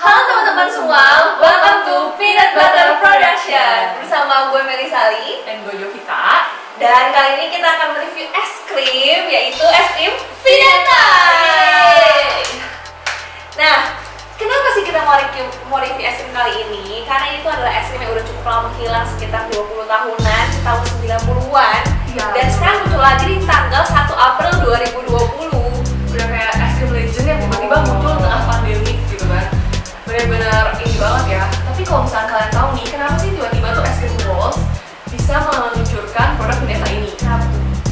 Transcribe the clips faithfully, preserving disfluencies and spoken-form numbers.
Halo teman-teman semua, welcome to Peanut Butter Production. Bersama gue Melisali dan gue Jovita. Dan kali ini kita akan mereview es krim, yaitu es krim Viennetta. Nah, kenapa sih kita mau review, mau review es krim kali ini? Karena itu adalah es krim yang udah cukup lama menghilang, sekitar dua puluh tahunan, tahun sembilan puluhan. Ya. Dan sekarang muncul lagi di tanggal satu April dua ribu dua puluh. Udah kayak es krim legend yang tiba-tiba muncul tengah pandemi gitu kan. Bener-bener ini banget ya. Tapi kalau misalnya kalian tahu nih, kenapa sih tiba-tiba tuh es krim Walls bisa meluncurkan produk Viennetta ini? Kenapa?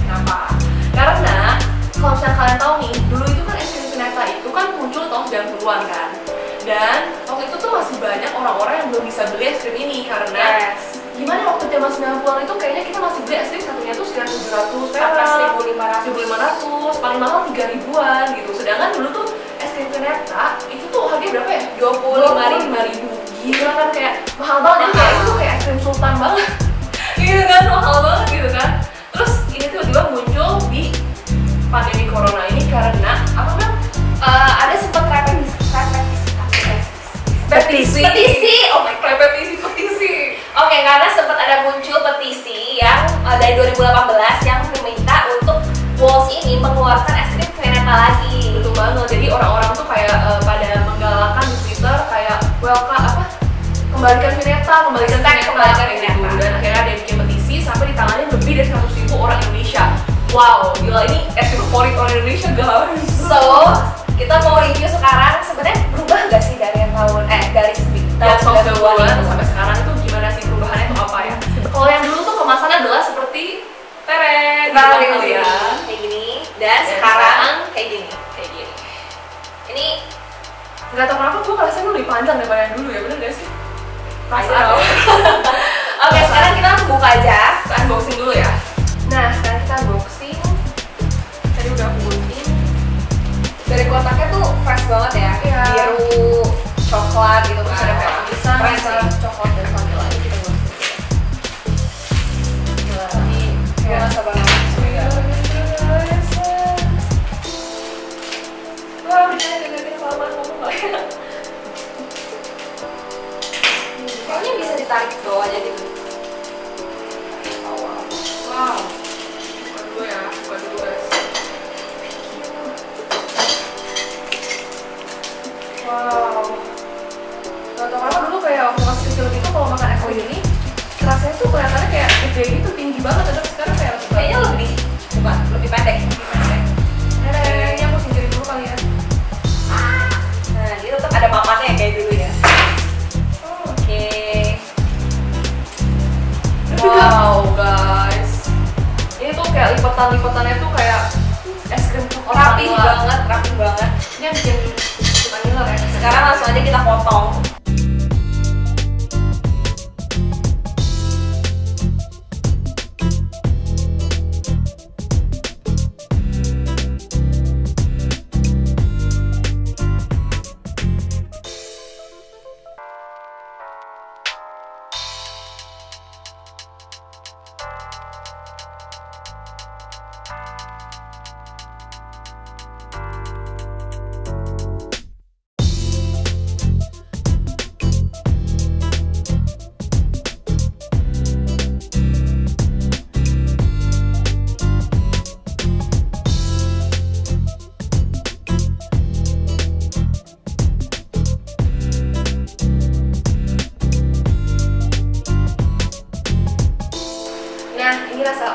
Kenapa? Karena kalau misalnya kalian tahu nih, dulu itu kan es krim Viennetta itu kan muncul tahun sembilan puluhan kan. Dan waktu itu tuh masih banyak orang-orang yang belum bisa beli es krim ini karena yes. Gimana waktu zaman sembilan puluhan itu kayaknya kita masih beli es krim satunya tuh sembilan ribu tujuh ratus, seribu lima ratus, paling mahal tiga ribuan gitu. Sedangkan dulu tuh es krim Viennetta itu tuh harganya berapa ya? dua puluh lima ribu. Gila kan, kayak mahal banget. Kayak itu kayak es krim sultan banget. Gitu kan, mahal banget gitu kan. Terus ini tuh tiba-tiba muncul di pandemi corona ini karena apa kan? Uh, ada sempat repetisi, repetisi, repetisi, repetisi, oh my god, repetisi, petisi. Oke, okay, karena sempat ada muncul petisi yang uh, dari dua ribu delapan belas yang meminta untuk Walls ini mengeluarkan es krim Viennetta lagi. Betul banget. Jadi orang-orang tuh kayak uh, pada menggalakkan di Twitter kayak welcome apa? Kembalikan Viennetta, kembalikan Viennetta, kembalikan Viennetta. Dan akhirnya ada yang bikin petisi sampai ditangani lebih dari seratus ribu orang Indonesia. Wow, gila, ini es krim favorit orang Indonesia guys. So, kita mau review sekarang sebenarnya berubah nggak sih dari yang tahun eh dari tahun sembilan puluhan sampai sekarang tuh gimana sih perubahannya itu apa ya? Kalau yang dulu tuh kemasannya adalah seperti teret, nah, gitu ya, kayak gini, dan, dan sekarang kayak gini, kayak gini. Ini nggak tahu kenapa gue rasanya lebih panjang daripada yang dulu ya, bener gak sih? Rasanya. Oke, okay, sekarang kita buka aja, kita unboxing dulu ya. Nah, sekarang kita unboxing. Tadi udah aku bunting. Dari kotaknya tuh fresh banget ya, ya. Biru, coklat gitu kan. Ada kayak bisa rasa coklat dan vanilla ini kita buat sendiri. Gila, ini kayak rasa banget. Wah, udah gede-gede kelamaan ngomong gak enak. Kayaknya bisa ditarik doang aja gitu. Oh, wow. Wow. Buka dulu ya, buka dulu guys. Wow. Karena dulu kayak waktu masih kecil gitu kalau makan es krim ini rasanya tuh kelihatannya kayak gede gitu, tinggi banget, tapi sekarang kayak kayaknya lebih coba lebih pendek. Nah, ini aku singkirin dulu kali ya. Nah, jadi tetap ada papannya kayak dulu ya. Oh, oke. Okay. Wow guys, ini tuh kayak lipatan-lipatannya tuh kayak es krim rapi banget, rapi banget. Ini yang bikin suka ngiler ya. Sekarang langsung aja kita potong.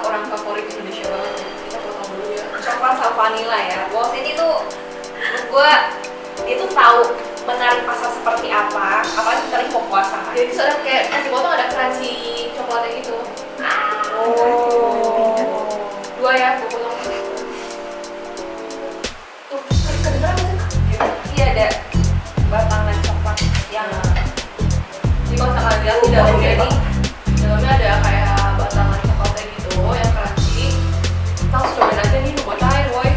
Orang favorit Indonesia banget. Kita potong dulu ya. Coklat sama vanilla ya. Walls ini tuh gue dia tuh tahu menarik pasar seperti apa, apalagi menarik popuasa. Jadi soalnya kayak nanti potong ada crunchy coklatnya gitu. Oh. Dua ya, gue potong. Tuh, kedengeran nggak sih? Iya, ada batangan coklat yang jadi kalau sama dia tidak jadi dalamnya ada kayak batangan coklatnya gitu. Oh, yang crunchy. Kita harus cobain aja nih, mau cair, boy.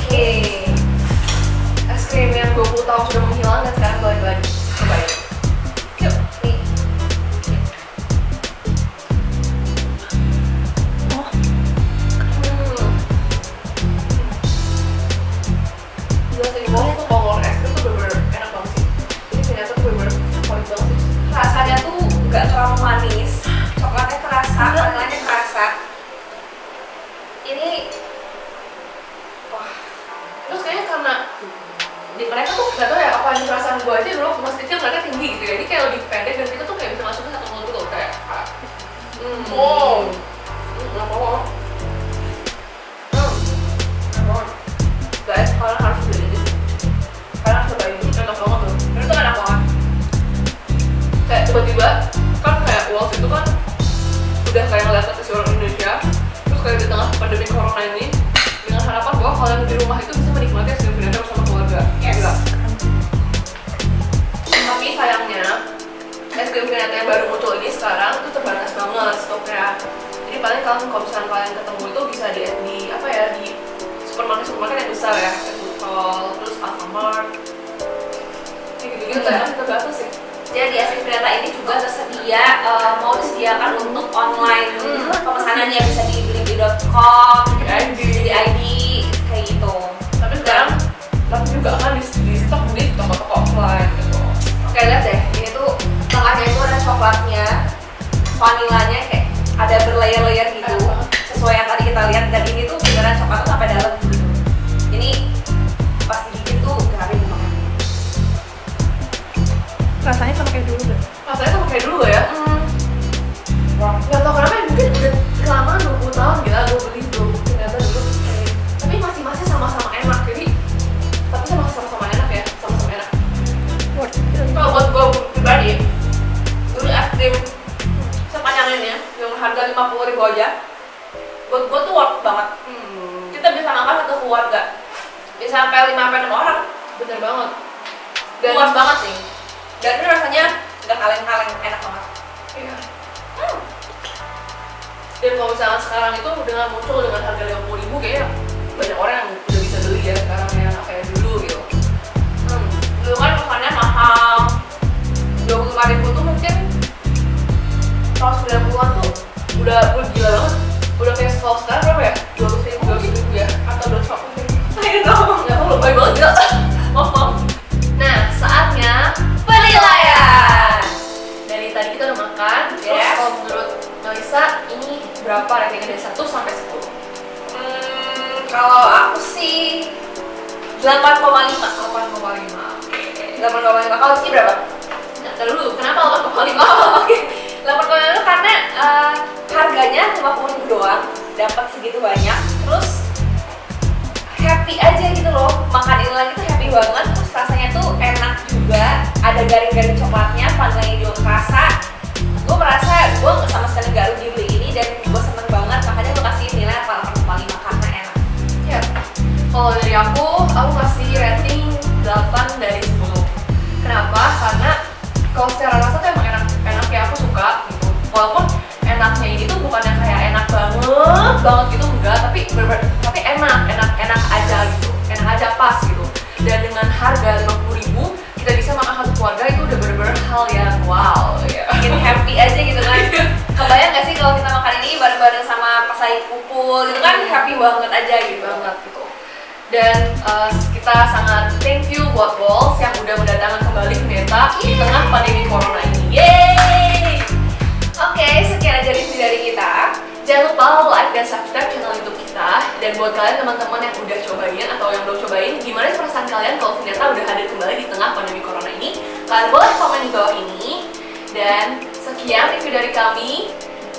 Oke, es krim yang dua puluh tahun sudah menghilang dan sekarang balik lagi. Cobain. Yuk, nih. nggak terlalu manis, coklatnya terasa, vanilanya terasa. Ini wah, terus kayaknya karena di mereka tuh nggak tahu ya, apa yang perasaan gue aja dulu pas kecil mereka tinggi gitu ya, ini kayak lebih pendek dan kita tuh kayak bisa masukin satu mulut gitu kayak hmm. Oh nggak mau nggak mau guys, kalian harus beli ini, kalian harus coba ini, enak banget tuh, ini tuh enak banget. Kayak tiba-tiba kan kayak Walls itu kan udah kayak ngeliat ke seluruh Indonesia, terus kayak di tengah pandemi corona ini dengan harapan bahwa kalian di rumah itu bisa menikmati hasil Viennetta bersama keluarga. Yes. Tapi sayangnya es krim Viennetta yang baru muncul ini sekarang itu terbatas banget stoknya. Jadi paling kalian kalau misalnya kalian ketemu itu bisa di, di apa ya, di supermarket supermarket yang besar ya, kayak Mall, terus Alfamart, gitu-gitu ternyata terbatas sih. Jadi es krim Viennetta ini juga tersedia uh, mau disediakan untuk online, hmm. pemesanannya bisa di BliBi dot com, di I D kayak gitu. Tapi sekarang tapi juga akan di stok di toko-toko offline gitu. Oke, lihat deh, ini tuh tengahnya itu ada coklatnya, vanilanya kayak ada berlayer-layer gitu, sesuai yang tadi kita lihat. Dan ini tuh beneran coklat tuh sampai dalam gitu. Ini pas digigit tuh nggak habis dimakan. Rasanya sama kayak dulu deh. Rasanya sama kayak dulu ya? Hmm. Wah, nggak tau kenapa ya, mungkin udah kelamaan dua puluh tahun gitu gue beli dulu, ternyata dulu eh. Tapi masing-masing sama-sama enak, jadi tapi sama-sama enak ya, sama-sama enak. Kalau buat gue pribadi, dulu es krim sepanjang ini ya, yang harga lima puluh ribu aja buat gue tuh worth banget. hmm. Kita bisa makan satu keluarga, bisa sampai lima sampai enam orang. Bener banget, puas banget sih. Dan ini rasanya nggak kaleng-kaleng, enak banget. Iya. Hmm. Dan kalau misalnya sekarang itu dengan muncul dengan harga lima puluh ribu kayaknya banyak orang yang udah bisa beli ya sekarang ya, nggak kayak dulu gitu. Hmm. Dulu kan makannya mahal, dua puluh lima ribu tuh mungkin tahun sembilan puluhan tuh udah udah gila banget. Udah kayak sekolah sekarang berapa ya? dua ratus ribu, dua ratus ribu ya? Atau dua ratus lima puluh ribu? Saya nggak tahu. Nggak tahu, lebih banget gila. Maaf, maaf. Nah, saatnya penilaian. Dari tadi kita udah makan. Terus yes. Kalau menurut Melisa, ini berapa ratingnya dari satu sampai sepuluh? Hmm, kalau aku sih delapan koma lima. delapan koma lima. Kalau sih berapa? Nggak tahu dulu, kenapa delapan koma lima? Oh, oke. delapan koma lima itu karena uh, harganya cuma lima puluh ribu doang, dapat segitu banyak, terus happy aja gitu loh. Makan ini lagi tuh happy banget, terus rasanya tuh enak juga, ada garing-garing coklatnya, vanilanya juga kerasa. Gue merasa gue sama sekali gak rugi beli ini dan gue seneng banget, makanya gue kasih nilai delapan koma lima karena enak. Yep. Kalau dari aku, aku kasih rating delapan dari sepuluh. Kenapa? Karena kalau secara rasa tuh emang enak, enak ya, aku suka gitu. Walaupun enaknya ini tuh bukan yang kayak enak banget banget gitu, enggak, tapi bener-bener tapi enak, enak, enak aja gitu, enak aja pas gitu. Dan dengan harga lima puluh ribu kita bisa makan satu keluarga, itu udah bener-bener hal yang wow ya. Bikin happy aja gitu kan. Kebayang gak sih kalau kita makan ini bareng-bareng sama pas lagi kumpul gitu kan, happy banget aja gitu, banget gitu. Dan uh, kita sangat thank you buat Walls yang udah mendatangkan kembali Viennetta di tengah pandemi corona ini. Yeay! Oke, okay, sekian aja review dari kita. Jangan lupa like dan subscribe channel YouTube kita. Dan buat kalian teman-teman yang udah cobain atau yang belum cobain, gimana perasaan kalian kalau Viennetta udah hadir kembali di tengah pandemi corona ini? Kalian boleh komen di bawah ini. Dan sekian review dari kami.